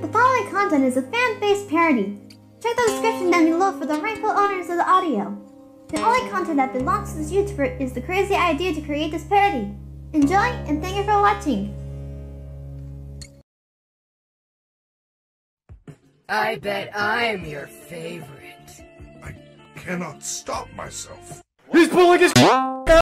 The following content is a fan-based parody. Check the description down below for the rightful owners of the audio. The only content that belongs to this YouTuber is the crazy idea to create this parody. Enjoy, and thank you for watching! I bet I'm your favorite. I cannot stop myself. He's pulling his